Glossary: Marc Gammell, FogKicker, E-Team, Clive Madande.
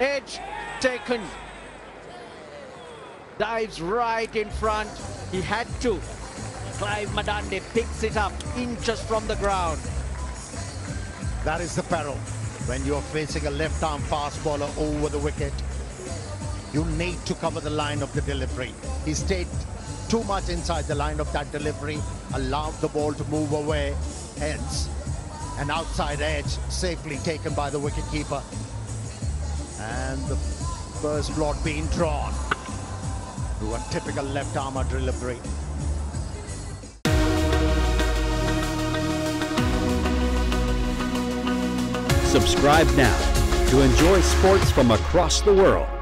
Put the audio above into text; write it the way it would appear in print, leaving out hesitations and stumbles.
edge taken. Dives right in front. He had to. Clive Madande picks it up inches from the ground. That is the peril when you're facing a left-arm fast bowler over the wicket. You need to cover the line of the delivery. He stayed too much inside the line of that delivery, allowed the ball to move away, hence an outside edge safely taken by the wicketkeeper. And the first lot being drawn to a typical left-arm delivery. Subscribe now to enjoy sports from across the world.